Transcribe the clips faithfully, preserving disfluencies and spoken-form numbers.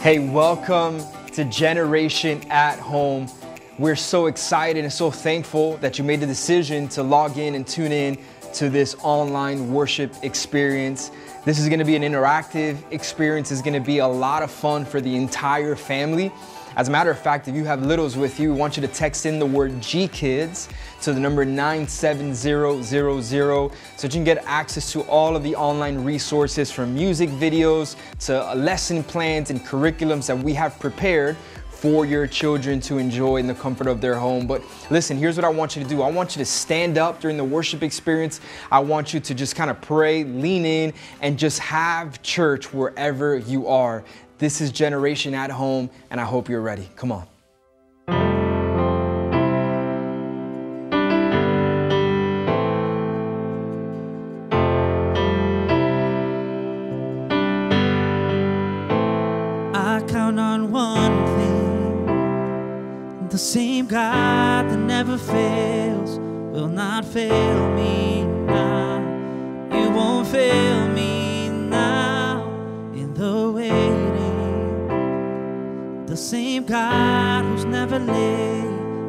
Hey, welcome to Generation at Home. We're so excited and so thankful that you made the decision to log in and tune in to this online worship experience. This is gonna be an interactive experience. It's gonna be a lot of fun for the entire family. As a matter of fact, if you have littles with you, we want you to text in the word G kids to the number nine seven zero zero zero so that you can get access to all of the online resources, from music videos to lesson plans and curriculums that we have prepared for your children to enjoy in the comfort of their home. But listen, here's what I want you to do. I want you to stand up during the worship experience. I want you to just kind of pray, lean in, and just have church wherever you are. This is Generation at Home, and I hope you're ready. Come on. I count on one thing. The same God that never fails will not fail me now. You won't fail me now in the way. The same God who's never late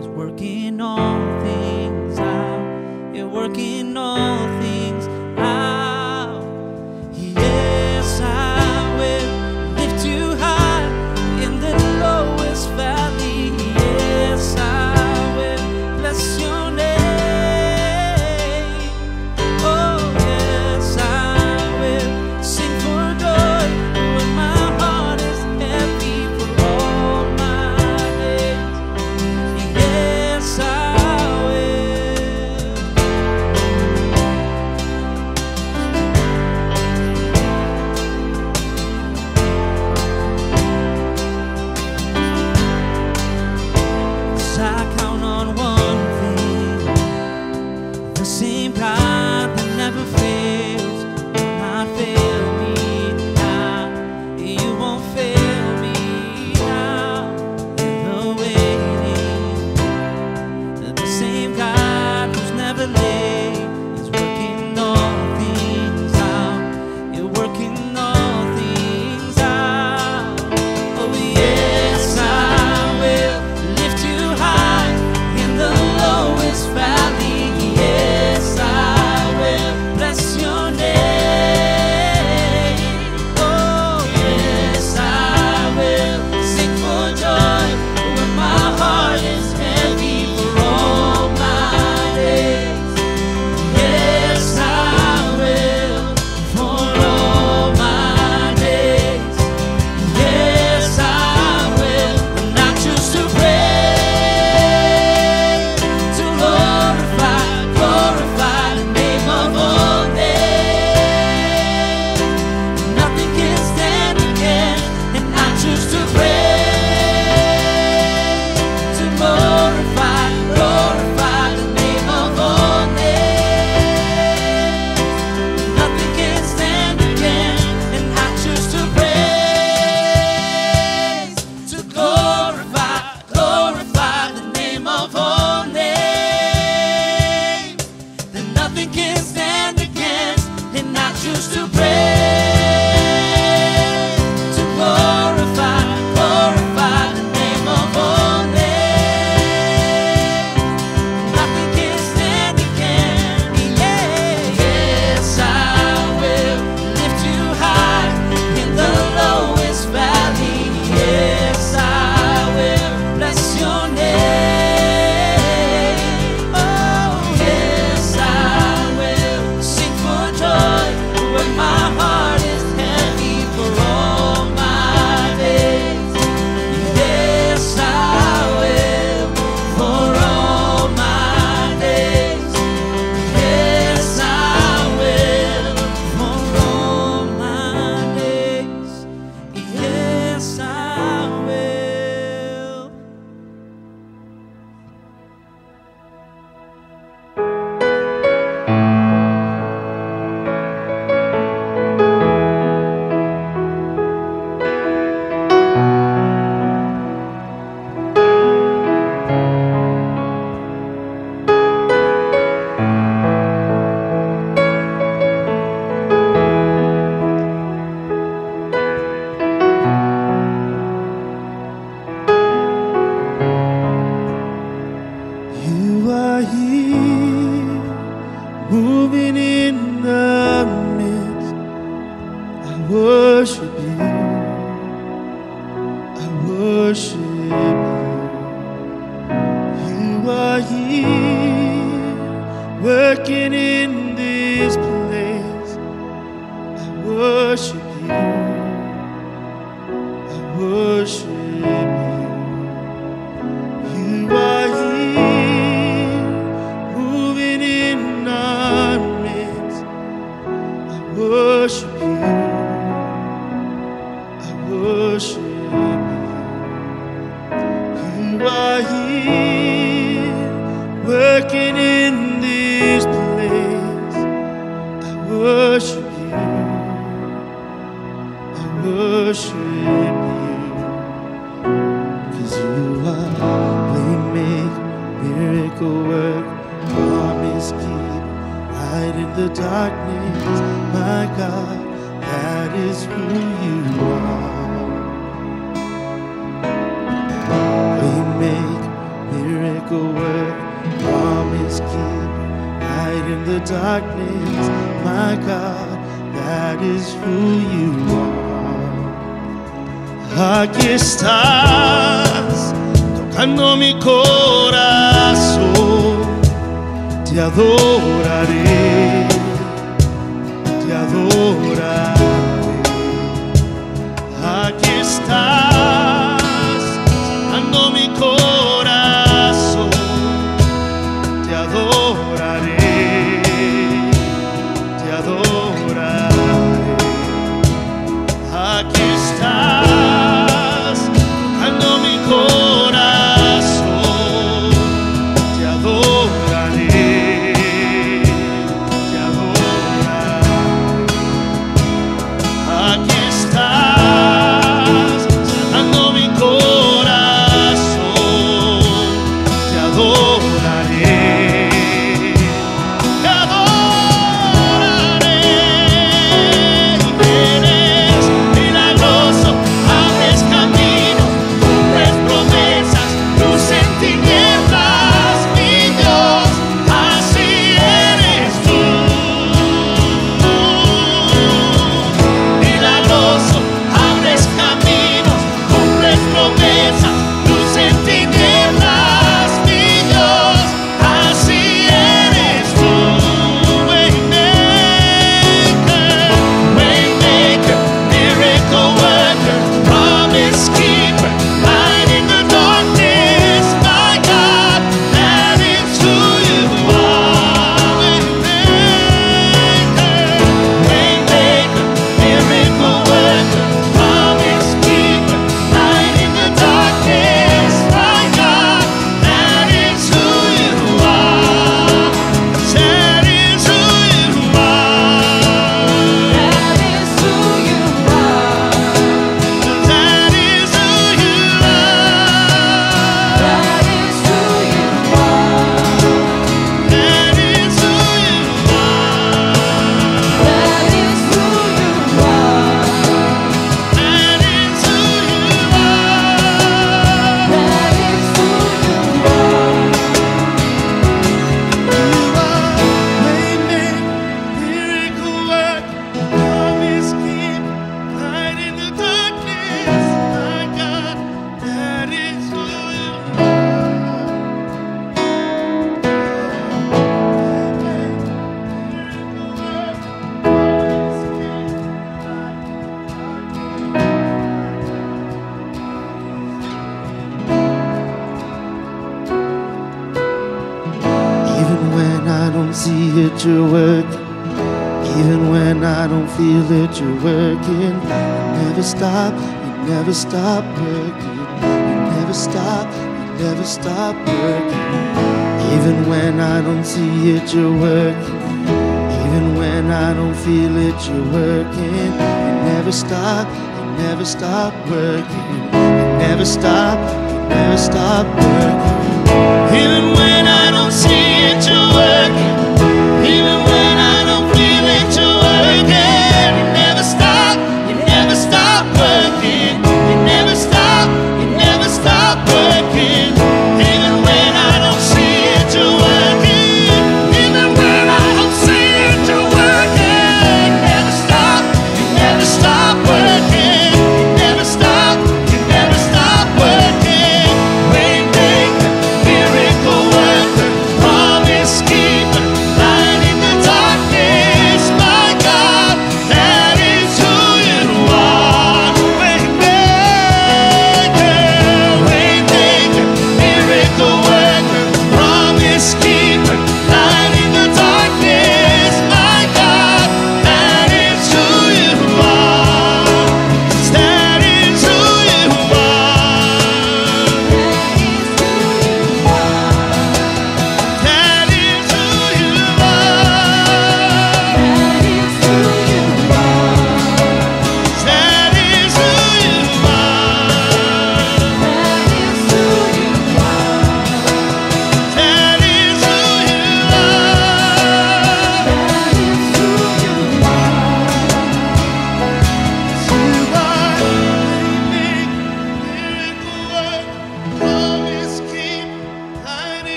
is working all things out. You're working all things out. Yes, I will lift you high in the lowest valley. Yes, I will bless your worship you. I worship you. You are here, working in this place. I worship you. I worship you. You are here, moving in our midst. I worship you. Worship you. You are here, working in this place. I worship you. I worship you. Because you are waymaker, miracle work, promise keep. Light in the darkness, my God, that is who you are. Miracle work, promise keep, light in the darkness, my God, that is who you are. Aquí estás, tocando mi corazón, te adoraré, te adoraré. Aquí estás, sanando mi corazón. You're working, even when I don't feel it. You're working. You never stop. You never stop working. You never stop. You never stop working. Even when I don't see it, you're working. Even when I don't feel it, you're working. You never stop. You never stop working. You never stop. You never stop working. Even when I don't see it, you're working. Even when I don't feel it, you're working. You never stop, you never stop working. You never stop, you never stop working. Even when I don't see it, you're working. Even when I don't see it, you're working. You never stop, you never stop working.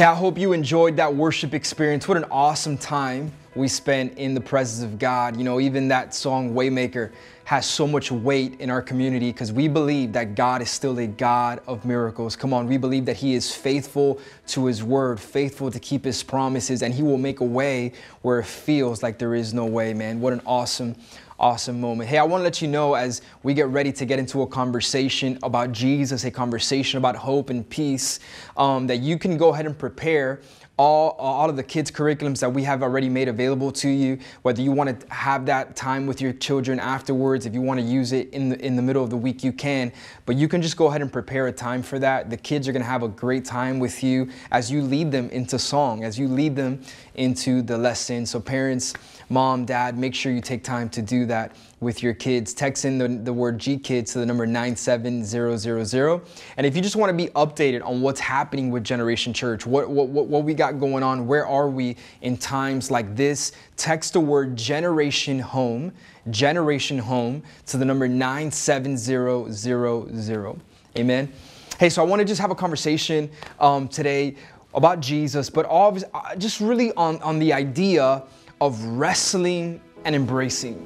Hey, I hope you enjoyed that worship experience. What an awesome time we spent in the presence of God. You know, even that song, Waymaker, has so much weight in our community because we believe that God is still a God of miracles. Come on, we believe that He is faithful to His word, faithful to keep His promises, and He will make a way where it feels like there is no way, man. What an awesome, awesome moment. Hey, I want to let you know as we get ready to get into a conversation about Jesus, a conversation about hope and peace, um, that you can go ahead and prepare All, all of the kids' curriculums that we have already made available to you, whether you want to have that time with your children afterwards, if you want to use it in the, in the middle of the week, you can. But you can just go ahead and prepare a time for that. The kids are going to have a great time with you as you lead them into song, as you lead them into the lesson. So parents, mom, dad, make sure you take time to do that with your kids. Text in the, the word G kids to the number nine seven zero zero zero. And if you just want to be updated on what's happening with Generation Church, what, what, what, what we got going on, where are we in times like this, text the word Generation Home, Generation Home to the number nine seven zero zero zero. Amen. Hey, so I want to just have a conversation um, today about Jesus, but all of, just really on, on the idea of wrestling and embracing.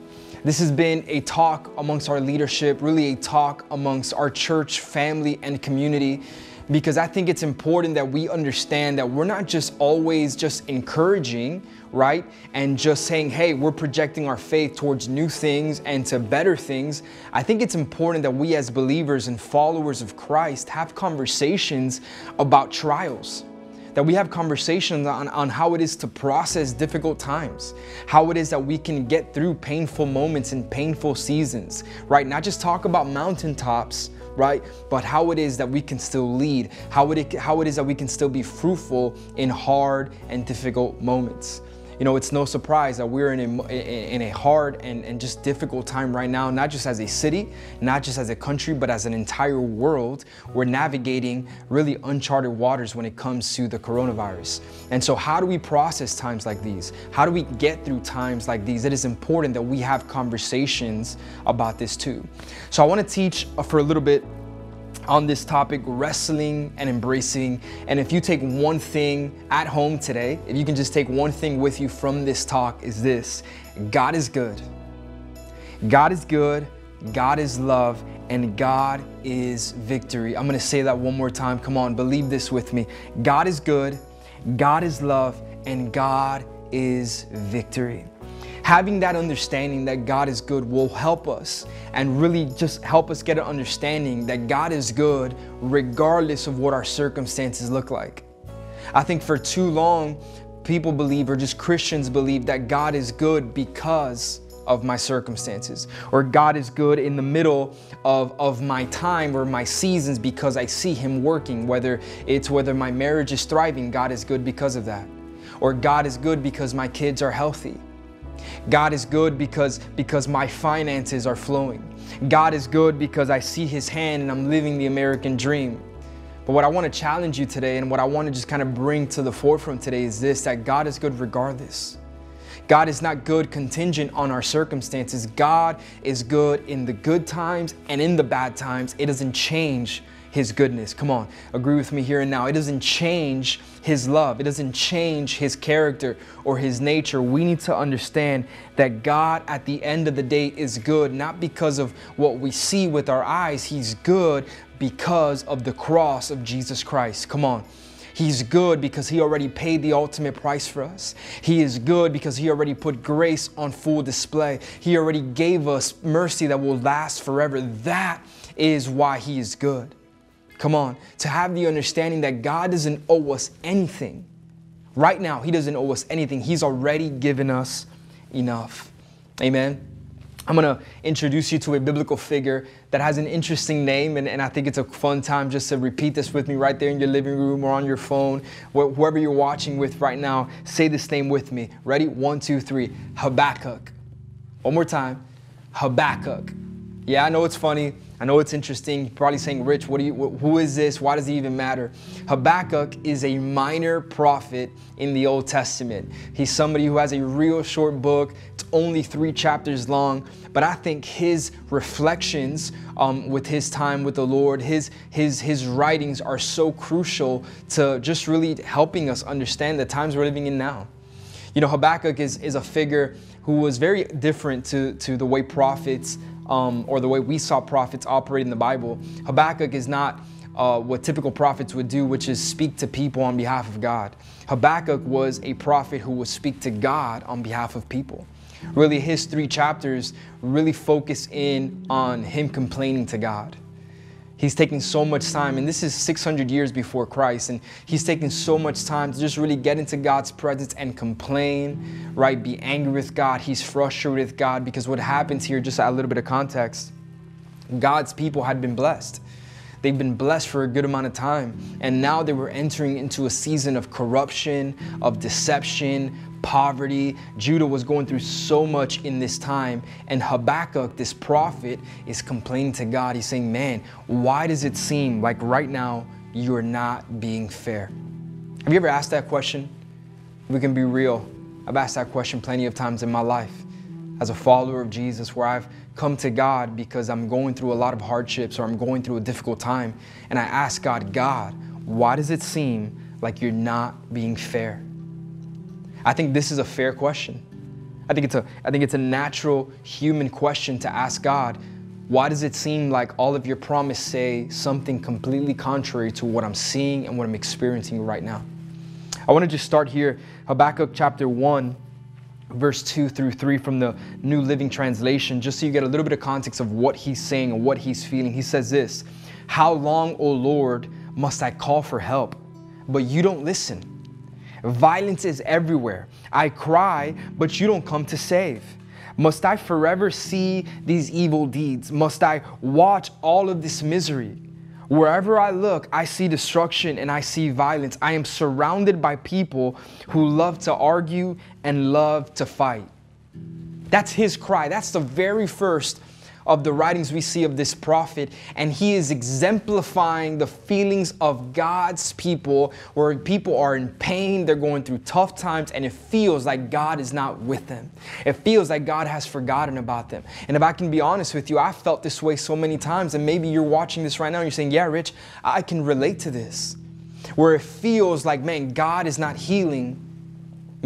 This has been a talk amongst our leadership, really a talk amongst our church, family, and community, because I think it's important that we understand that we're not just always just encouraging, right? And just saying, hey, we're projecting our faith towards new things and to better things. I think it's important that we as believers and followers of Christ have conversations about trials, that we have conversations on, on how it is to process difficult times, how it is that we can get through painful moments and painful seasons, right? Not just talk about mountaintops, right? But how it is that we can still lead, how it, how it is that we can still be fruitful in hard and difficult moments. You know, it's no surprise that we're in a, in a hard and, and just difficult time right now, not just as a city, not just as a country, but as an entire world. We're navigating really uncharted waters when it comes to the coronavirus. And so how do we process times like these? How do we get through times like these? It is important that we have conversations about this too. So I want to teach for a little bit on this topic, wrestling and embracing. And if you take one thing at home today, if you can just take one thing with you from this talk, is this: God is good. God is good, God is love, and God is victory. I'm gonna say that one more time. Come on, believe this with me. God is good, God is love, and God is victory. Having that understanding that God is good will help us and really just help us get an understanding that God is good regardless of what our circumstances look like. I think for too long, people believe, or just Christians believe, that God is good because of my circumstances, or God is good in the middle of, of my time or my seasons because I see Him working, whether it's whether my marriage is thriving, God is good because of that, or God is good because my kids are healthy. God is good because, because my finances are flowing. God is good because I see His hand and I'm living the American dream. But what I want to challenge you today, and what I want to just kind of bring to the forefront today, is this: that God is good regardless. God is not good contingent on our circumstances. God is good in the good times and in the bad times. It doesn't change His goodness. Come on, agree with me here and now. It doesn't change His love. It doesn't change His character or His nature. We need to understand that God at the end of the day is good, not because of what we see with our eyes. He's good because of the cross of Jesus Christ. Come on. He's good because He already paid the ultimate price for us. He is good because He already put grace on full display. He already gave us mercy that will last forever. That is why He is good. Come on, to have the understanding that God doesn't owe us anything. Right now, He doesn't owe us anything. He's already given us enough. Amen. I'm going to introduce you to a biblical figure that has an interesting name, and, and I think it's a fun time just to repeat this with me right there in your living room or on your phone, wh- whoever you're watching with right now, say this name with me. Ready? One, two, three. Habakkuk. One more time. Habakkuk. Yeah, I know it's funny. I know it's interesting, you're probably saying, Rich, what do you, who is this? Why does he even matter? Habakkuk is a minor prophet in the Old Testament. He's somebody who has a real short book. It's only three chapters long, but I think his reflections um, with his time with the Lord, his, his, his writings are so crucial to just really helping us understand the times we're living in now. You know, Habakkuk is, is a figure who was very different to, to the way prophets Um, or the way we saw prophets operate in the Bible. Habakkuk is not uh, what typical prophets would do, which is speak to people on behalf of God. Habakkuk was a prophet who would speak to God on behalf of people. Really, his three chapters really focus in on him complaining to God. He's taking so much time, and this is six hundred years before Christ, and he's taking so much time to just really get into God's presence and complain, right? Be angry with God. He's frustrated with God because what happens here, just a little bit of context, God's people had been blessed. They've been blessed for a good amount of time, and now they were entering into a season of corruption, of deception, poverty. Judah was going through so much in this time, and Habakkuk, this prophet, is complaining to God. He's saying, man, why does it seem like right now you're not being fair? Have you ever asked that question? We can be real. I've asked that question plenty of times in my life as a follower of Jesus, where I've come to God because I'm going through a lot of hardships or I'm going through a difficult time, and I ask God, God, why does it seem like you're not being fair? I think this is a fair question. I think it's a, I think it's a natural human question to ask God. Why does it seem like all of your promises say something completely contrary to what I'm seeing and what I'm experiencing right now? I want to just start here, Habakkuk chapter one, verse two through three from the New Living Translation, just so you get a little bit of context of what he's saying and what he's feeling. He says this, "How long, O Lord, must I call for help? But you don't listen. Violence is everywhere. I cry, but you don't come to save. Must I forever see these evil deeds? Must I watch all of this misery? Wherever I look, I see destruction and I see violence. I am surrounded by people who love to argue and love to fight." That's his cry. That's the very first of the writings we see of this prophet, and he is exemplifying the feelings of God's people, where people are in pain, they're going through tough times, and it feels like God is not with them. It feels like God has forgotten about them. And if I can be honest with you, I've felt this way so many times, and maybe you're watching this right now and you're saying, yeah, Rich, I can relate to this, where it feels like, man, God is not healing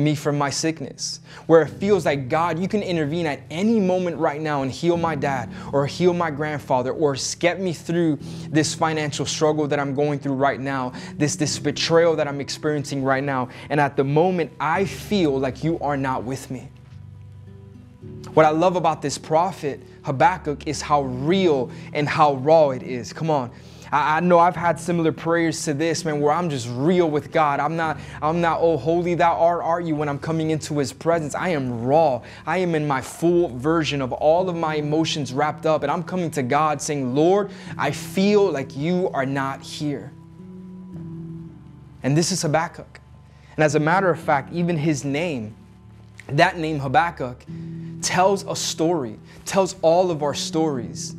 me from my sickness, where it feels like, God, you can intervene at any moment right now and heal my dad or heal my grandfather or get me through this financial struggle that I'm going through right now, this, this betrayal that I'm experiencing right now. And at the moment, I feel like you are not with me. What I love about this prophet, Habakkuk, is how real and how raw it is. Come on. I know I've had similar prayers to this, man, where I'm just real with God. I'm not, I'm not, oh, holy thou art, are you, when I'm coming into his presence. I am raw. I am in my full version of all of my emotions wrapped up. And I'm coming to God saying, Lord, I feel like you are not here. And this is Habakkuk. And as a matter of fact, even his name, that name Habakkuk, tells a story, tells all of our stories.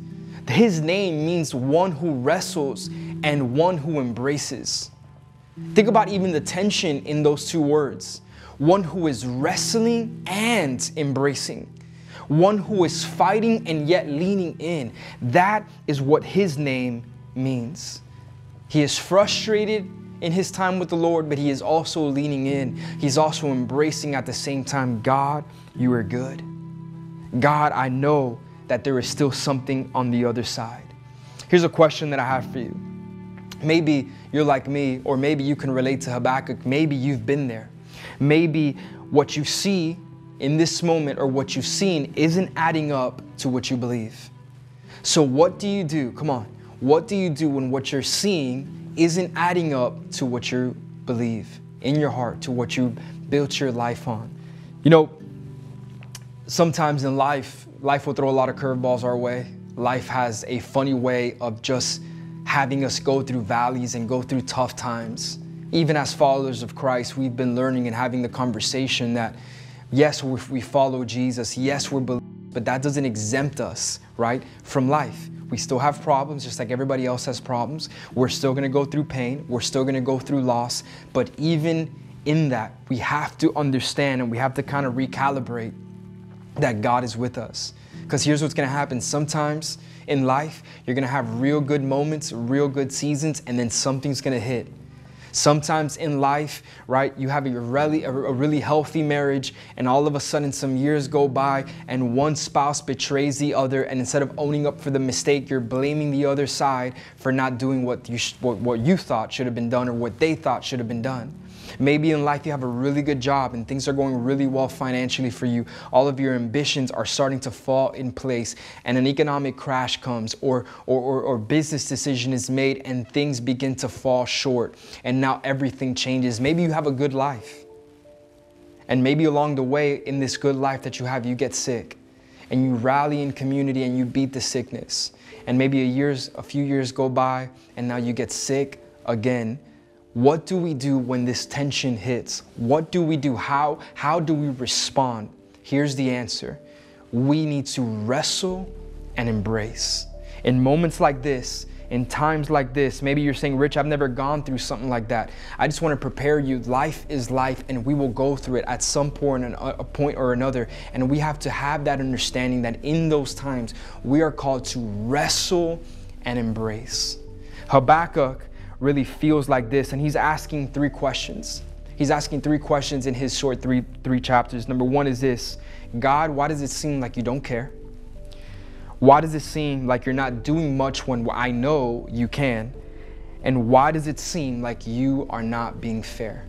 His name means one who wrestles and one who embraces. Think about even the tension in those two words. One who is wrestling and embracing. One who is fighting and yet leaning in. That is what his name means. He is frustrated in his time with the Lord, but he is also leaning in. He's also embracing at the same time. God, you are good. God, I know that there is still something on the other side. Here's a question that I have for you. Maybe you're like me, or maybe you can relate to Habakkuk. Maybe you've been there. Maybe what you see in this moment or what you've seen isn't adding up to what you believe. So what do you do? Come on. What do you do when what you're seeing isn't adding up to what you believe in your heart, to what you built your life on? You know, sometimes in life, life will throw a lot of curveballs our way. Life has a funny way of just having us go through valleys and go through tough times. Even as followers of Christ, we've been learning and having the conversation that, yes, we follow Jesus, yes, we're believers, but that doesn't exempt us, right, from life. We still have problems just like everybody else has problems. We're still going to go through pain. We're still going to go through loss. But even in that, we have to understand and we have to kind of recalibrate that God is with us. Because here's what's going to happen. Sometimes in life, you're going to have real good moments, real good seasons, and then something's going to hit. Sometimes in life, right, you have a really, a really healthy marriage and all of a sudden some years go by and one spouse betrays the other, and instead of owning up for the mistake, you're blaming the other side for not doing what you, sh what, what you thought should have been done or what they thought should have been done. Maybe in life you have a really good job and things are going really well financially for you. All of your ambitions are starting to fall in place and an economic crash comes or, or, or, or business decision is made and things begin to fall short and now everything changes. Maybe you have a good life and maybe along the way in this good life that you have, you get sick and you rally in community and you beat the sickness. And maybe a, years, a few years go by and now you get sick again. What do we do when this tension hits? What do we do? How, how do we respond? Here's the answer. We need to wrestle and embrace. In moments like this, in times like this, maybe you're saying, Rich, I've never gone through something like that. I just want to prepare you. Life is life and we will go through it at some point, a point or another. And we have to have that understanding that in those times, we are called to wrestle and embrace. Habakkuk really feels like this. And he's asking three questions. He's asking three questions in his short three, three chapters. Number one is this: God, why does it seem like you don't care? Why does it seem like you're not doing much when I know you can? And why does it seem like you are not being fair?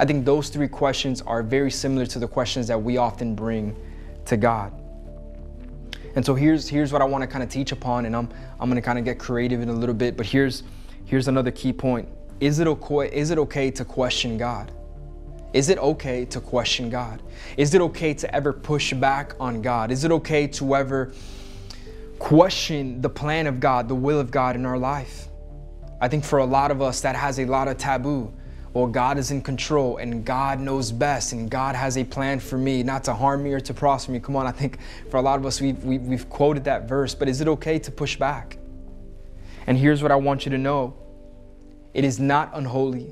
I think those three questions are very similar to the questions that we often bring to God. And so here's, here's what I want to kind of teach upon, and I'm, I'm going to kind of get creative in a little bit, but here's Here's another key point. Is it, okay, is it okay to question God? Is it okay to question God? Is it okay to ever push back on God? Is it okay to ever question the plan of God, the will of God in our life? I think for a lot of us, that has a lot of taboo. Well, God is in control and God knows best and God has a plan for me, not to harm me or to prosper me. Come on, I think for a lot of us, we've, we've, we've quoted that verse, but is it okay to push back? And here's what I want you to know. It is not unholy.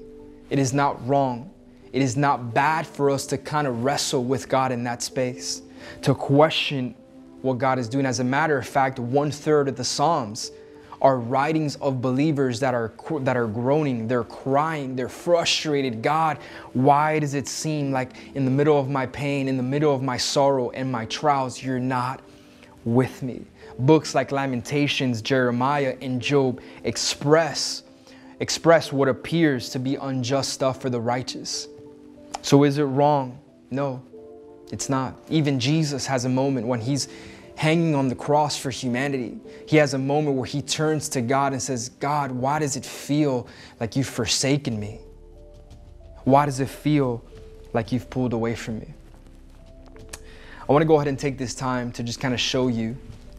It is not wrong. It is not bad for us to kind of wrestle with God in that space, to question what God is doing. As a matter of fact, one third of the Psalms are writings of believers that are, that are groaning, they're crying, they're frustrated. God, why does it seem like in the middle of my pain, in the middle of my sorrow and my trials, you're not with me? Books like Lamentations, Jeremiah, and Job express, express what appears to be unjust stuff for the righteous. So is it wrong? No, it's not. Even Jesus has a moment when he's hanging on the cross for humanity. He has a moment where he turns to God and says, God, why does it feel like you've forsaken me? Why does it feel like you've pulled away from me? I want to go ahead and take this time to just kind of show you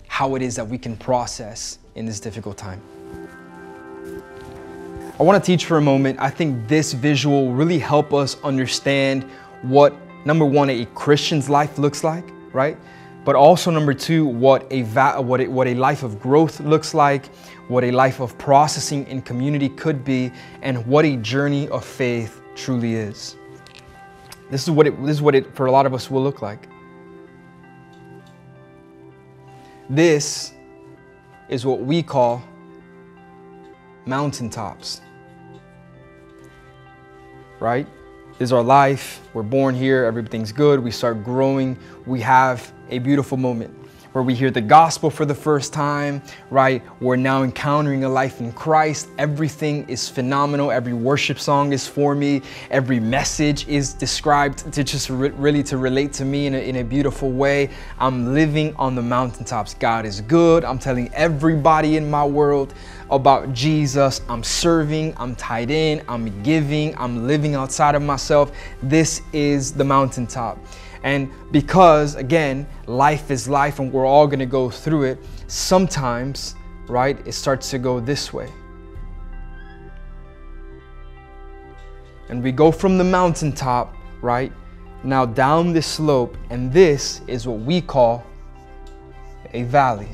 how it is that we can process in this difficult time. I want to teach for a moment. I think this visual will really help us understand what, number one, a Christian's life looks like, right? But also number two, what a, va what a, what a life of growth looks like, what a life of processing in community could be, and what a journey of faith truly is. This is what it, this is what it for a lot of us will look like. This is what we call mountaintops, right? This is our life. We're born here. Everything's good. We start growing. We have a beautiful moment where we hear the gospel for the first time, right? We're now encountering a life in Christ. Everything is phenomenal. Every worship song is for me. Every message is described to just re really to relate to me in a, in a beautiful way. I'm living on the mountaintops. God is good. I'm telling everybody in my world about Jesus. I'm serving, I'm tied in, I'm giving, I'm living outside of myself. This is the mountaintop. And because, again, life is life and we're all going to go through it, sometimes, right, it starts to go this way. And we go from the mountaintop, right, now down this slope, and this is what we call a valley.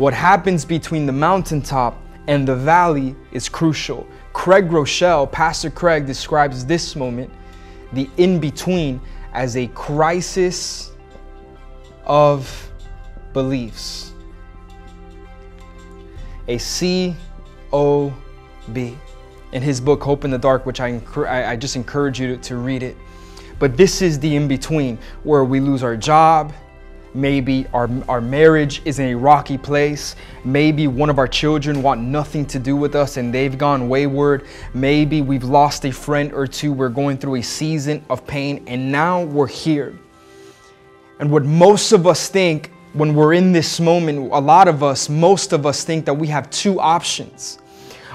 What happens between the mountaintop and the valley is crucial. Craig Rochelle, Pastor Craig, describes this moment, the in-between, as a crisis of beliefs. A C O B. In his book, Hope in the Dark, which I, I just encourage you to, to read it. But this is the in-between where we lose our job. Maybe our, our marriage is in a rocky place. Maybe one of our children want nothing to do with us and they've gone wayward. Maybe we've lost a friend or two. We're going through a season of pain and now we're here. And what most of us think when we're in this moment, a lot of us, most of us think that we have two options.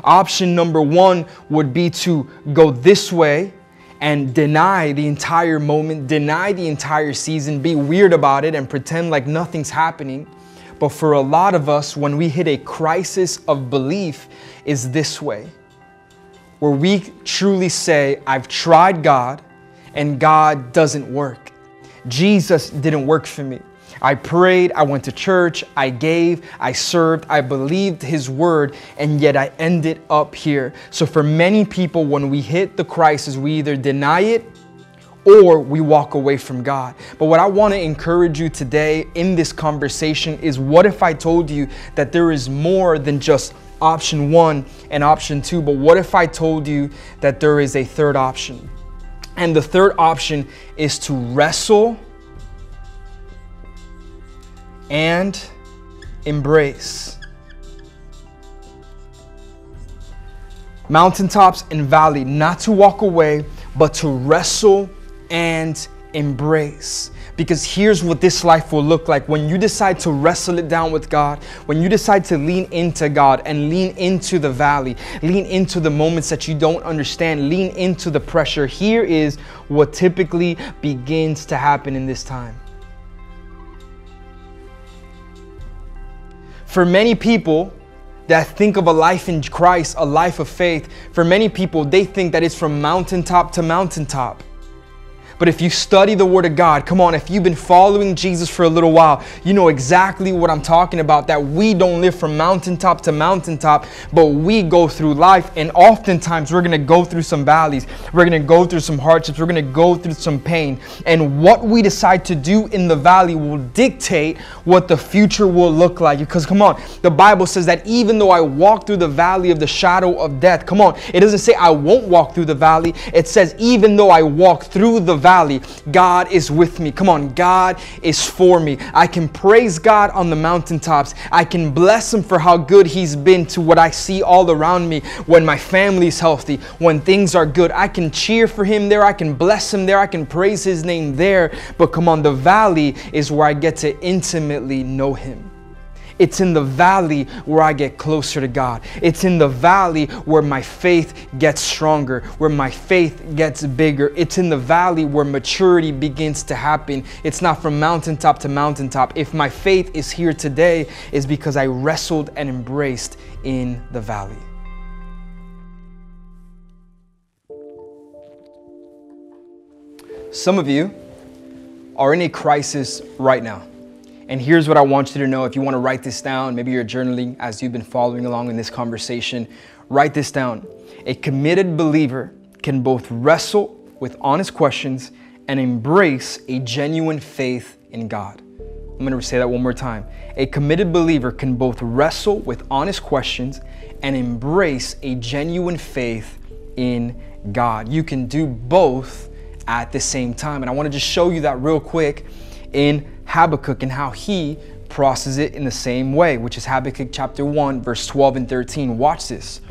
Option number one would be to go this way and deny the entire moment, deny the entire season, be weird about it and pretend like nothing's happening. But for a lot of us, when we hit a crisis of belief, is this way, where we truly say, I've tried God and God doesn't work. Jesus didn't work for me. I prayed, I went to church, I gave, I served, I believed His word, and yet I ended up here. So for many people, when we hit the crisis, we either deny it or we walk away from God. But what I want to encourage you today in this conversation is, what if I told you that there is more than just option one and option two, but what if I told you that there is a third option? And the third option is to wrestle and embrace. Mountaintops and valley, not to walk away, but to wrestle and embrace. Because here's what this life will look like. When you decide to wrestle it down with God, when you decide to lean into God and lean into the valley, lean into the moments that you don't understand, lean into the pressure, here is what typically begins to happen in this time. For many people that think of a life in Christ, a life of faith, for many people, they think that it's from mountaintop to mountaintop. But if you study the Word of God, come on, if you've been following Jesus for a little while, you know exactly what I'm talking about, that we don't live from mountaintop to mountaintop, but we go through life, and oftentimes we're going to go through some valleys, we're going to go through some hardships, we're going to go through some pain, and what we decide to do in the valley will dictate what the future will look like. Because come on, the Bible says that even though I walk through the valley of the shadow of death, come on, it doesn't say I won't walk through the valley, it says even though I walk through the valley, God is with me. Come on, God is for me. I can praise God on the mountaintops. I can bless Him for how good He's been to what I see all around me when my family's healthy, when things are good. I can cheer for Him there. I can bless Him there. I can praise His name there. But come on, the valley is where I get to intimately know Him. It's in the valley where I get closer to God. It's in the valley where my faith gets stronger, where my faith gets bigger. It's in the valley where maturity begins to happen. It's not from mountaintop to mountaintop. If my faith is here today, it's because I wrestled and embraced in the valley. Some of you are in a crisis right now. And here's what I want you to know. If you want to write this down, maybe you're journaling as you've been following along in this conversation, write this down. A committed believer can both wrestle with honest questions and embrace a genuine faith in God. I'm going to say that one more time. A committed believer can both wrestle with honest questions and embrace a genuine faith in God. You can do both at the same time. And I want to just show you that real quick in Habakkuk and how he processes it in the same way, which is Habakkuk chapter one, verse twelve and thirteen. Watch this.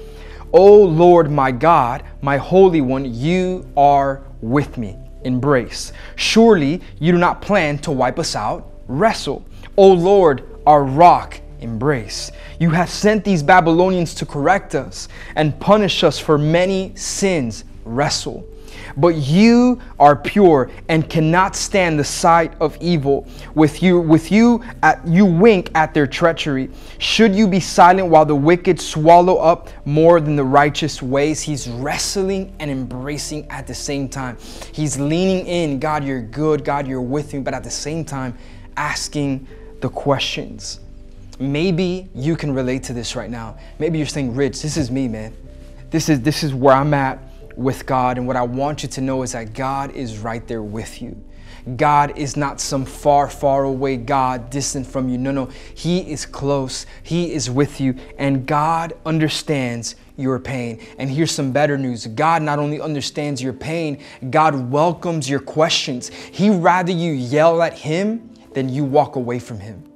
O Lord, my God, my Holy One, you are with me. Embrace. Surely you do not plan to wipe us out. Wrestle. O Lord, our rock. Embrace. You have sent these Babylonians to correct us and punish us for many sins. Wrestle. But you are pure and cannot stand the sight of evil. With you, with you, at, you wink at their treachery. Should you be silent while the wicked swallow up more than the righteous ways? He's wrestling and embracing at the same time. He's leaning in. God, you're good. God, you're with me. But at the same time, asking the questions. Maybe you can relate to this right now. Maybe you're saying, Rich, this is me, man. This is, this is where I'm at with God. And what I want you to know is that God is right there with you. God is not some far, far away God distant from you. No, no, He is close. He is with you. And God understands your pain. And here's some better news. God not only understands your pain, God welcomes your questions. He'd rather you yell at Him than you walk away from Him.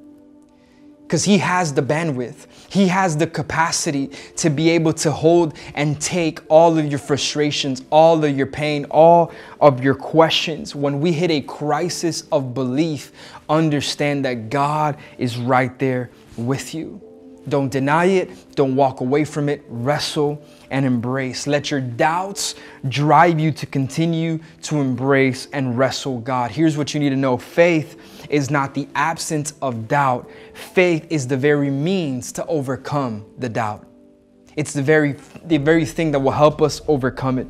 Because He has the bandwidth. He has the capacity to be able to hold and take all of your frustrations, all of your pain, all of your questions. When we hit a crisis of belief, understand that God is right there with you. Don't deny it. Don't walk away from it. Wrestle and embrace. Let your doubts drive you to continue to embrace and wrestle God. Here's what you need to know. Faith is not the absence of doubt. Faith is the very means to overcome the doubt. It's the very, the very thing that will help us overcome it,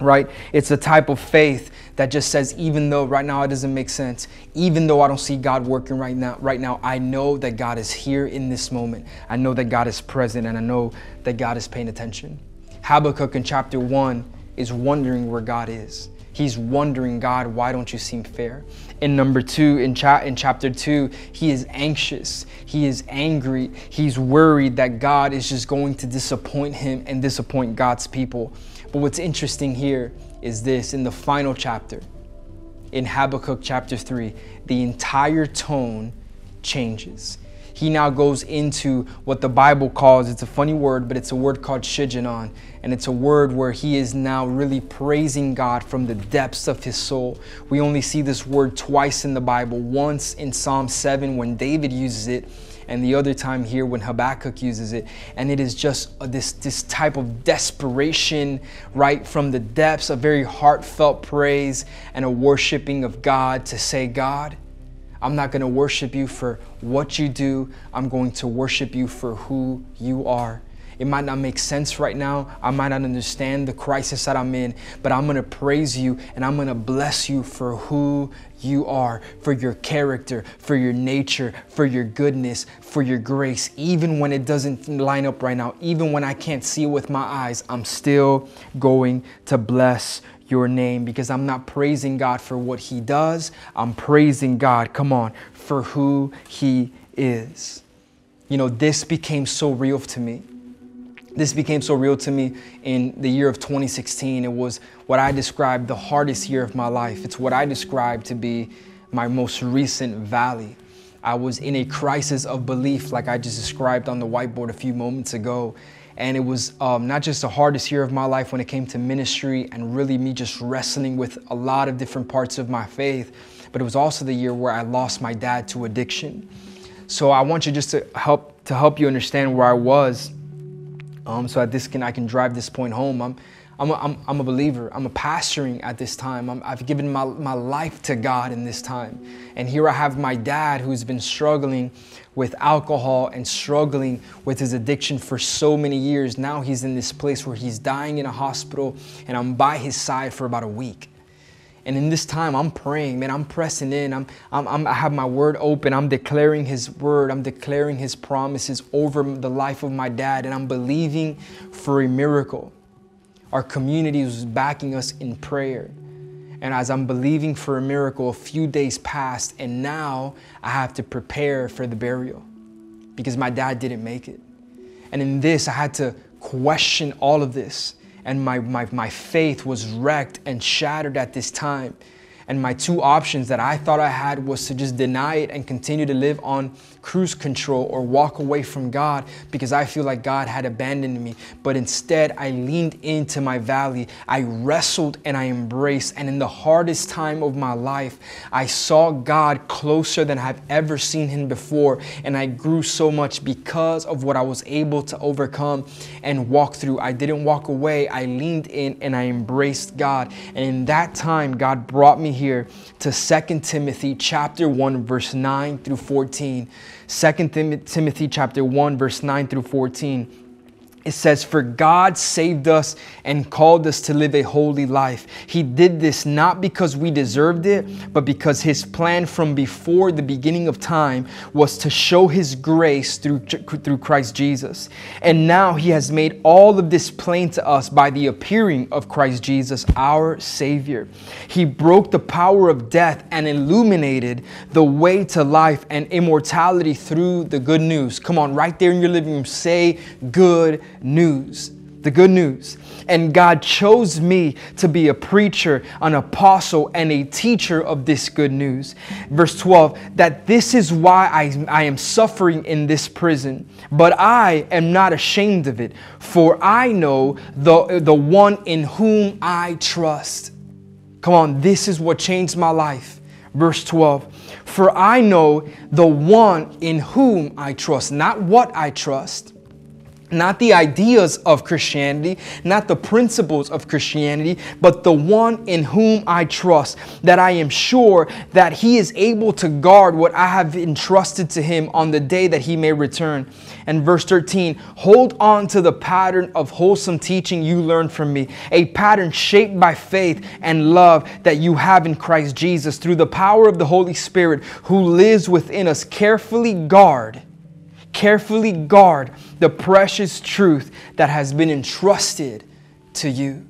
right? It's the type of faith that just says, even though right now it doesn't make sense, even though I don't see God working right now, right now, I know that God is here in this moment. I know that God is present, and I know that God is paying attention. Habakkuk in chapter one is wondering where God is. He's wondering, God, why don't you seem fair? In number two, in, cha in chapter two, he is anxious. He is angry. He's worried that God is just going to disappoint him and disappoint God's people. But what's interesting here is this, in the final chapter, in Habakkuk chapter three, the entire tone changes. He now goes into what the Bible calls, it's a funny word, but it's a word called shijinon. And it's a word where he is now really praising God from the depths of his soul. We only see this word twice in the Bible, once in Psalm seven when David uses it, and the other time here when Habakkuk uses it. And it is just this, this type of desperation, right? From the depths, a very heartfelt praise and a worshiping of God to say, God, I'm not going to worship you for what you do. I'm going to worship you for who you are. It might not make sense right now. I might not understand the crisis that I'm in, but I'm going to praise you and I'm going to bless you for who you are, for your character, for your nature, for your goodness, for your grace. Even when it doesn't line up right now, even when I can't see with my eyes, I'm still going to bless your name, because I'm not praising God for what He does. I'm praising God, come on, for who He is. You know, this became so real to me. This became so real to me in the year of twenty sixteen. It was what I described the hardest year of my life. It's what I described to be my most recent valley. I was in a crisis of belief, like I just described on the whiteboard a few moments ago. And it was um, not just the hardest year of my life when it came to ministry and really me just wrestling with a lot of different parts of my faith, but it was also the year where I lost my dad to addiction. So I want you just to help, to help you understand where I was. Um, so that this can, I can drive this point home. I'm, I'm, a, I'm, I'm a believer. I'm a pastoring at this time. I'm, I've given my, my life to God in this time. And here I have my dad who's been struggling with alcohol and struggling with his addiction for so many years. Now he's in this place where he's dying in a hospital, and I'm by his side for about a week. And in this time, I'm praying, man, I'm pressing in. I'm, I'm, I'm, I have my word open. I'm declaring His word. I'm declaring His promises over the life of my dad. And I'm believing for a miracle. Our community was backing us in prayer. And as I'm believing for a miracle, a few days passed. And now I have to prepare for the burial because my dad didn't make it. And in this, I had to question all of this. And my, my, my faith was wrecked and shattered at this time. And my two options that I thought I had was to just deny it and continue to live on cruise control or walk away from God because I feel like God had abandoned me. But instead, I leaned into my valley. I wrestled and I embraced. And in the hardest time of my life, I saw God closer than I've ever seen Him before. And I grew so much because of what I was able to overcome and walk through. I didn't walk away. I leaned in and I embraced God. And in that time, God brought me here here to Second Timothy chapter one, verse nine through fourteen. Second Timothy chapter one, verse nine through fourteen. It says, "For God saved us and called us to live a holy life. He did this not because we deserved it, but because His plan from before the beginning of time was to show His grace through, through Christ Jesus. And now He has made all of this plain to us by the appearing of Christ Jesus, our Savior. He broke the power of death and illuminated the way to life and immortality through the good news." Come on, right there in your living room, say good news. The good news. "And God chose me to be a preacher, an apostle, and a teacher of this good news." Verse twelve, "that this is why I, I am suffering in this prison, but I am not ashamed of it, for I know the, the one in whom I trust." Come on, this is what changed my life. Verse twelve, "For I know the one in whom I trust," not what I trust, not the ideas of Christianity, not the principles of Christianity, but the one in whom I trust, "that I am sure that He is able to guard what I have entrusted to Him on the day that He may return." And verse thirteen, "Hold on to the pattern of wholesome teaching you learned from me, a pattern shaped by faith and love that you have in Christ Jesus. Through the power of the Holy Spirit who lives within us, carefully guard Carefully guard the precious truth that has been entrusted to you."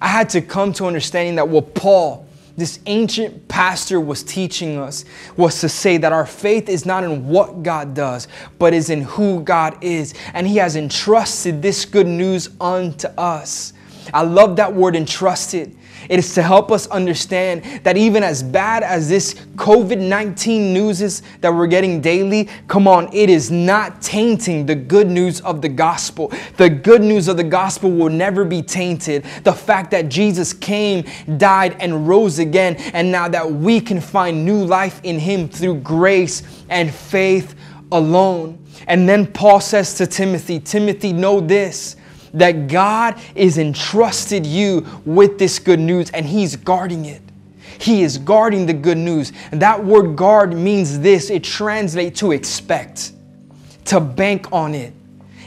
I had to come to understanding that what Paul, this ancient pastor, was teaching us was to say that our faith is not in what God does, but is in who God is. And He has entrusted this good news unto us. I love that word, entrusted. It is to help us understand that even as bad as this COVID nineteen news is that we're getting daily, come on, it is not tainting the good news of the gospel. The good news of the gospel will never be tainted. The fact that Jesus came, died, and rose again, and now that we can find new life in Him through grace and faith alone. And then Paul says to Timothy, "Timothy, know this, that God is entrusted you with this good news, and He's guarding it." He is guarding the good news. And that word guard means this. It translates to expect, to bank on it.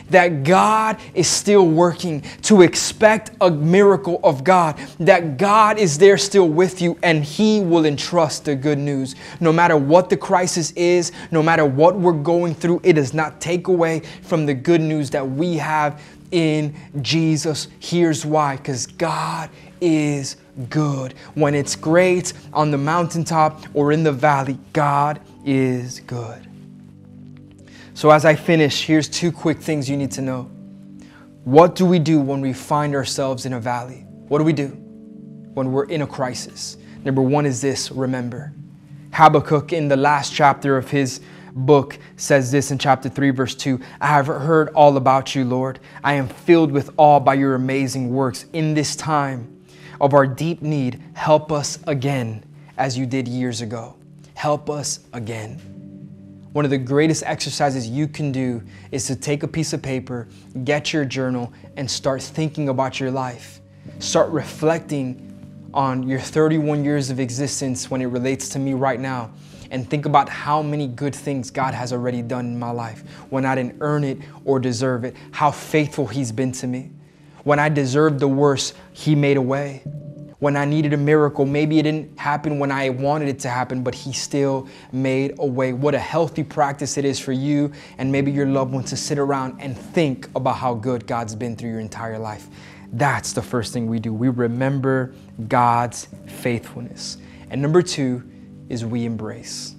That God is still working, to expect a miracle of God, that God is there still with you, and He will entrust the good news. No matter what the crisis is, no matter what we're going through, it does not take away from the good news that we have in Jesus. Here's why: because God is good. When it's great on the mountaintop or in the valley, God is good. So as I finish, here's two quick things you need to know. What do we do when we find ourselves in a valley? What do we do when we're in a crisis? Number one is this: remember. Habakkuk, in the last chapter of his book, says this in chapter three, verse two, "I have heard all about you, Lord. I am filled with awe by your amazing works. In this time of our deep need, help us again as you did years ago." Help us again. One of the greatest exercises you can do is to take a piece of paper, get your journal, and start thinking about your life. Start reflecting on your thirty-one years of existence when it relates to me right now, and think about how many good things God has already done in my life when I didn't earn it or deserve it, how faithful He's been to me. When I deserved the worst, He made a way. When I needed a miracle, maybe it didn't happen when I wanted it to happen, but He still made a way. What a healthy practice it is for you and maybe your loved ones to sit around and think about how good God's been through your entire life. That's the first thing we do. We remember God's faithfulness. And number two is we embrace.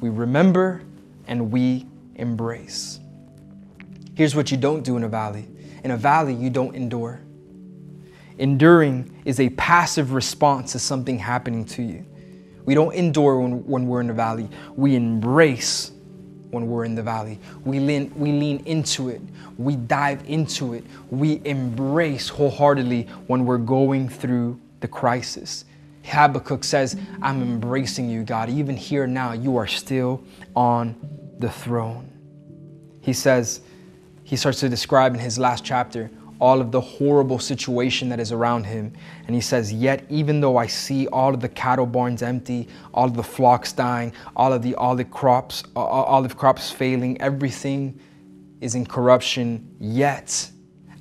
We remember and we embrace. Here's what you don't do in a valley. In a valley, you don't endure. Enduring is a passive response to something happening to you. We don't endure when, when we're in the valley. We embrace when we're in the valley. We lean, we lean into it. We dive into it. We embrace wholeheartedly when we're going through the crisis. Habakkuk says, "I'm embracing you, God. Even here now, you are still on the throne." He says, he starts to describe in his last chapter all of the horrible situation that is around him. And he says, "Yet even though I see all of the cattle barns empty, all of the flocks dying, all of the olive crops, olive crops failing, everything is in corruption, yet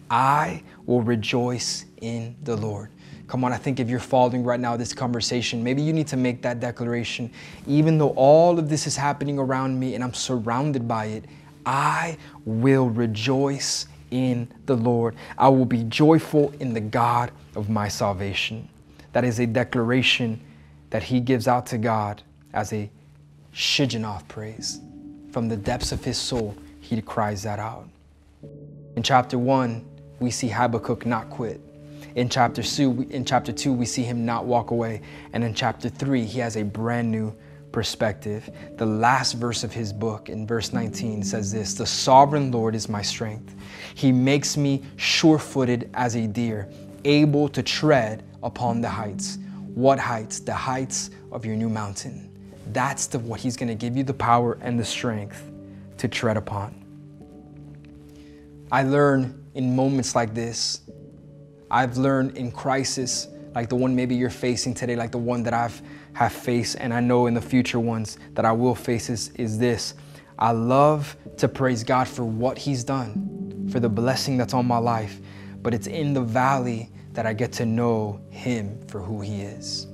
I will rejoice in the Lord. Come on, I think if you're following right now this conversation, maybe you need to make that declaration. Even though all of this is happening around me and I'm surrounded by it, I will rejoice in the Lord. I will be joyful in the God of my salvation. That is a declaration that he gives out to God as a shidgen of praise. From the depths of his soul, he cries that out. In chapter one, we see Habakkuk not quit. In chapter two, in chapter two, we see him not walk away. And in chapter three, he has a brand new perspective. The last verse of his book, in verse nineteen, says this: "The sovereign Lord is my strength. He makes me sure-footed as a deer, able to tread upon the heights." What heights? The heights of your new mountain. That's the what he's going to give you the power and the strength to tread upon. I learn in moments like this. I've learned in crisis, like the one maybe you're facing today, like the one that I've have faced, and I know in the future ones that I will face is, is this. I love to praise God for what he's done, for the blessing that's on my life, but it's in the valley that I get to know him for who he is.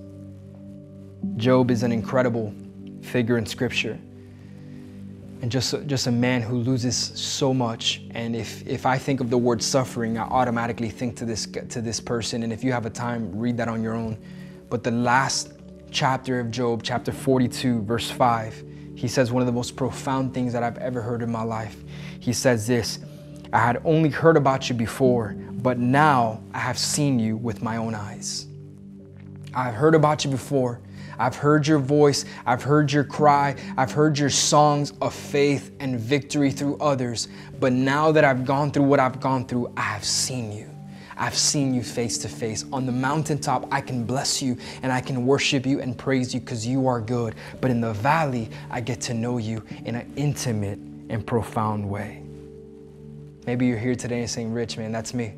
Job is an incredible figure in Scripture, and just, just a man who loses so much. And if, if I think of the word suffering, I automatically think to this, to this person. And if you have a time, read that on your own. But the last chapter of Job, chapter forty-two, verse five, he says one of the most profound things that I've ever heard in my life. He says this: "I had only heard about you before, but now I have seen you with my own eyes." I've heard about you before. I've heard your voice, I've heard your cry, I've heard your songs of faith and victory through others. But now that I've gone through what I've gone through, I have seen you. I've seen you face to face. On the mountaintop, I can bless you and I can worship you and praise you because you are good. But in the valley, I get to know you in an intimate and profound way. Maybe you're here today and saying, "Rich, man, that's me.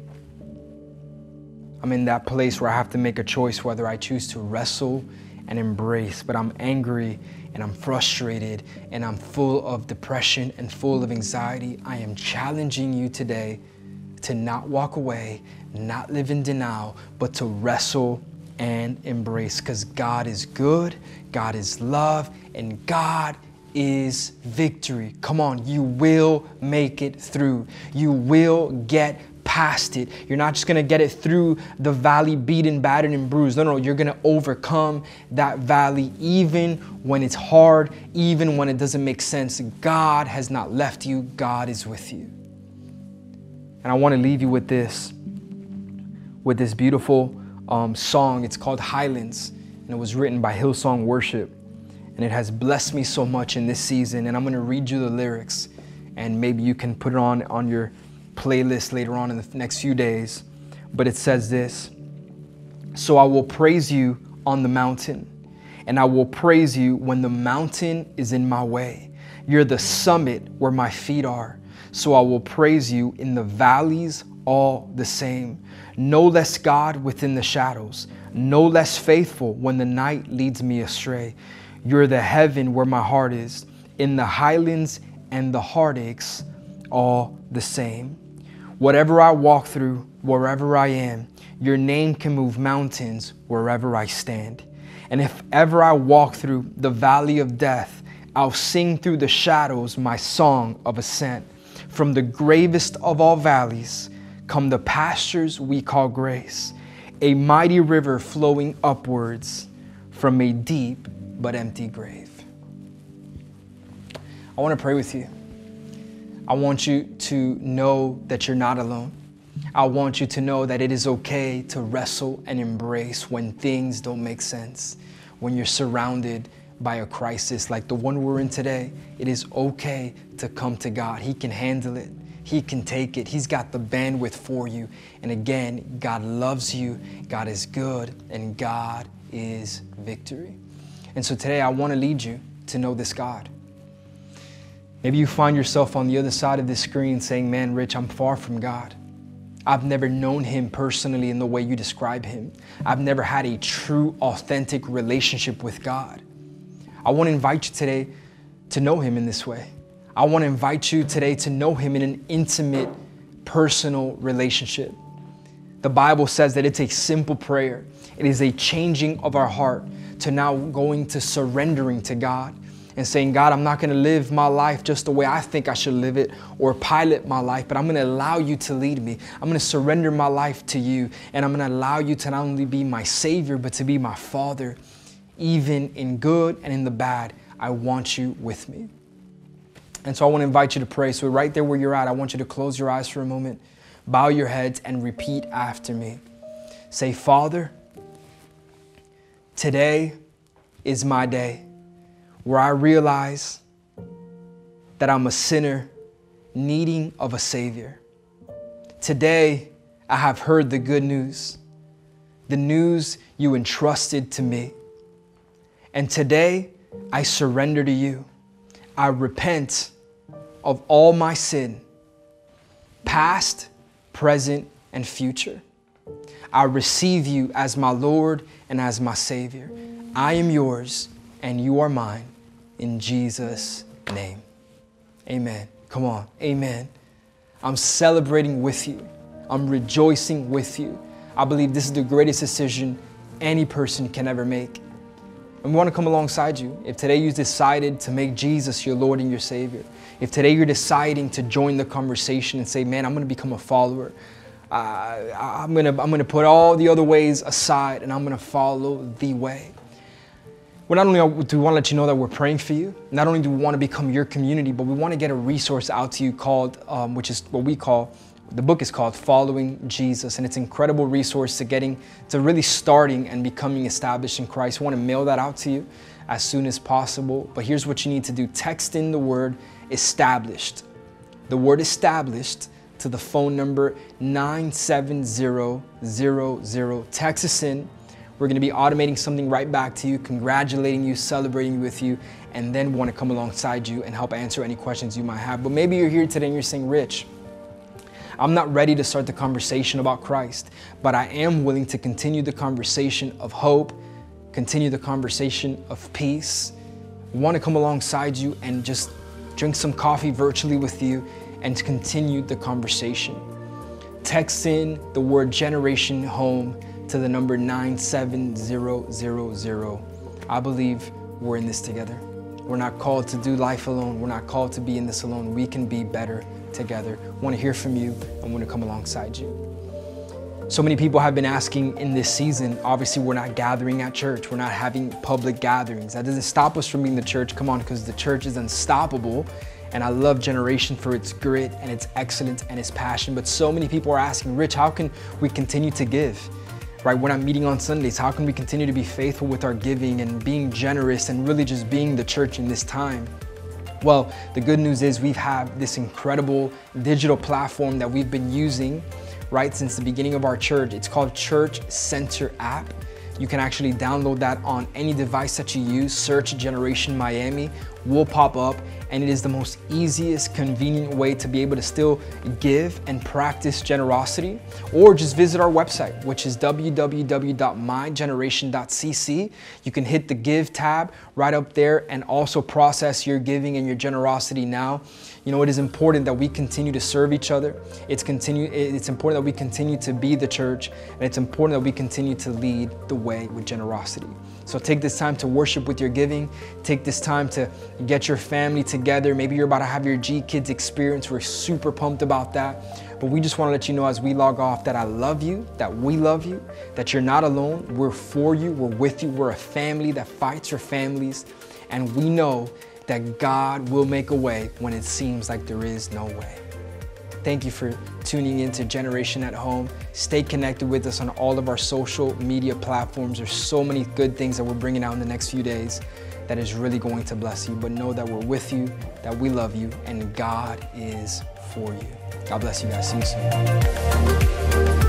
I'm in that place where I have to make a choice whether I choose to wrestle and embrace, but I'm angry and I'm frustrated and I'm full of depression and full of anxiety." I am challenging you today to not walk away, not live in denial, but to wrestle and embrace, because God is good, God is love, and God is victory. Come on, you will make it through. You will get past it. You're not just going to get it through the valley beaten, battered, and bruised. No, no, you're going to overcome that valley even when it's hard, even when it doesn't make sense. God has not left you. God is with you. And I want to leave you with this, with this beautiful um, song. It's called Highlands, and it was written by Hillsong Worship. And it has blessed me so much in this season. And I'm going to read you the lyrics, and maybe you can put it on, on your playlist later on in the next few days. But it says this: "So I will praise you on the mountain, and I will praise you when the mountain is in my way. You're the summit where my feet are, so I will praise you in the valleys all the same. No less God within the shadows, no less faithful when the night leads me astray. You're the heaven where my heart is, in the highlands and the heartaches all the same. Whatever I walk through, wherever I am, your name can move mountains wherever I stand. And if ever I walk through the valley of death, I'll sing through the shadows my song of ascent. From the gravest of all valleys come the pastures we call grace, a mighty river flowing upwards from a deep but empty grave." I want to pray with you. I want you to know that you're not alone. I want you to know that it is okay to wrestle and embrace when things don't make sense, when you're surrounded by a crisis like the one we're in today. It is okay to come to God. He can handle it. He can take it. He's got the bandwidth for you. And again, God loves you. God is good, and God is victory. And so today I want to lead you to know this God. Maybe you find yourself on the other side of this screen saying, "Man, Rich, I'm far from God. I've never known him personally in the way you describe him. I've never had a true, authentic relationship with God." I want to invite you today to know him in this way. I want to invite you today to know him in an intimate, personal relationship. The Bible says that it's a simple prayer. It is a changing of our heart to now going to surrendering to God and saying, God, I'm not going to live my life just the way I think I should live it or pilot my life, but I'm going to allow you to lead me. I'm going to surrender my life to you, and I'm going to allow you to not only be my Savior, but to be my Father. Even in good and in the bad, I want you with me. And so I want to invite you to pray. So right there where you're at, I want you to close your eyes for a moment, bow your heads, and repeat after me. Say, Father, today is my day where I realize that I'm a sinner needing of a Savior. Today, I have heard the good news, the news you entrusted to me. And today, I surrender to you. I repent of all my sin, past, present, and future. I receive you as my Lord and as my Savior. I am yours and you are mine. In Jesus' name, amen. Come on, amen. I'm celebrating with you. I'm rejoicing with you. I believe this is the greatest decision any person can ever make. And we want to come alongside you. If today you decided to make Jesus your Lord and your Savior, if today you're deciding to join the conversation and say, man, I'm going to become a follower. Uh, I'm going to, I'm going to put all the other ways aside and I'm going to follow the way. Well, not only do we want to let you know that we're praying for you, not only do we want to become your community, but we want to get a resource out to you called, um, which is what we call, the book is called Following Jesus. And it's an incredible resource to getting, to really starting and becoming established in Christ. We want to mail that out to you as soon as possible. But here's what you need to do. Text in the word established, the word established to the phone number nine seven zero zero zero. Text us in. We're going to be automating something right back to you, congratulating you, celebrating with you, and then want to come alongside you and help answer any questions you might have. But maybe you're here today and you're saying, Rich, I'm not ready to start the conversation about Christ, but I am willing to continue the conversation of hope, continue the conversation of peace. We want to come alongside you and just drink some coffee virtually with you and continue the conversation. Text in the word Generation Home to the number nine seven zero zero zero. I believe we're in this together. We're not called to do life alone. We're not called to be in this alone. We can be better together. I want to hear from you and want to come alongside you. So many people have been asking in this season, obviously we're not gathering at church. We're not having public gatherings. That doesn't stop us from being the church. Come on, because the church is unstoppable. And I love Generation for its grit and its excellence and its passion. But so many people are asking, Rich, how can we continue to give? Right, we're not meeting on Sundays. How can we continue to be faithful with our giving and being generous and really just being the church in this time? Well, the good news is we have this incredible digital platform that we've been using right since the beginning of our church. It's called Church Center App. You can actually download that on any device that you use. Search Generation Miami, will pop up, and it is the most easiest, convenient way to be able to still give and practice generosity, or just visit our website, which is w w w dot my generation dot c c. You can hit the Give tab right up there and also process your giving and your generosity now. You know, it is important that we continue to serve each other. It's, continue, it's important that we continue to be the church, and it's important that we continue to lead the way with generosity. So take this time to worship with your giving. Take this time to get your family together. Maybe you're about to have your G Kids experience. We're super pumped about that. But we just want to let you know as we log off that I love you, that we love you, that you're not alone. We're for you. We're with you. We're a family that fights for families. And we know that God will make a way when it seems like there is no way. Thank you for tuning in to Generation at Home. Stay connected with us on all of our social media platforms. There's so many good things that we're bringing out in the next few days that is really going to bless you. But know that we're with you, that we love you, and God is for you. God bless you guys. See you soon.